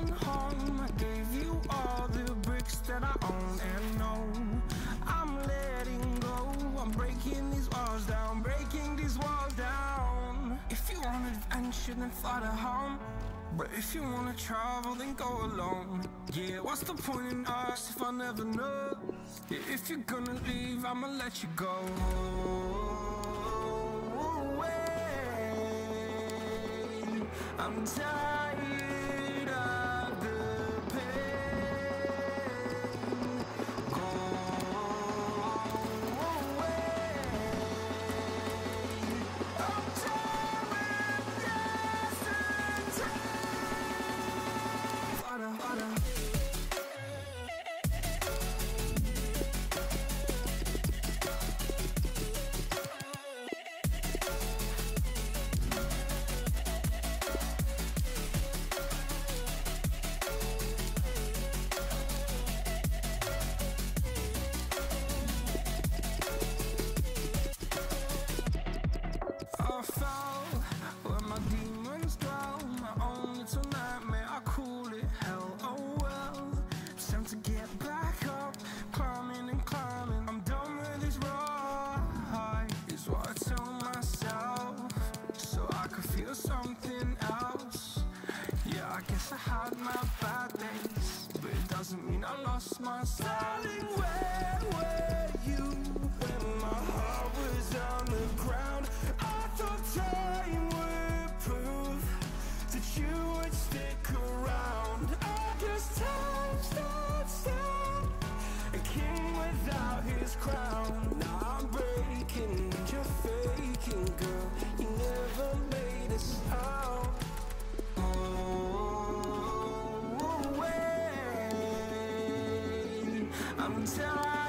long home. I gave you all the bricks that I own and know. I'm letting go. I'm breaking these walls down, breaking these walls down. If you want adventure, then fly to home. But if you want to travel, then go alone. Yeah, what's the point in us if I never know? Yeah, if you're gonna leave, I'ma let you go. I'm tired of the pain. Go away. I'm tired of yesterday. Harder, harder. I fell where my demons dwell. My own little nightmare, I call it hell. Oh well, it's time to get back up. Climbing and climbing, I'm done with this ride, is what I tell myself, so I could feel something else. Yeah, I guess I had my bad days, but it doesn't mean I lost my styling. Where were you when my heart was on the ground? Crown. Now I'm breaking, you're faking, girl. You never made us out. Oh, away. I'm tired.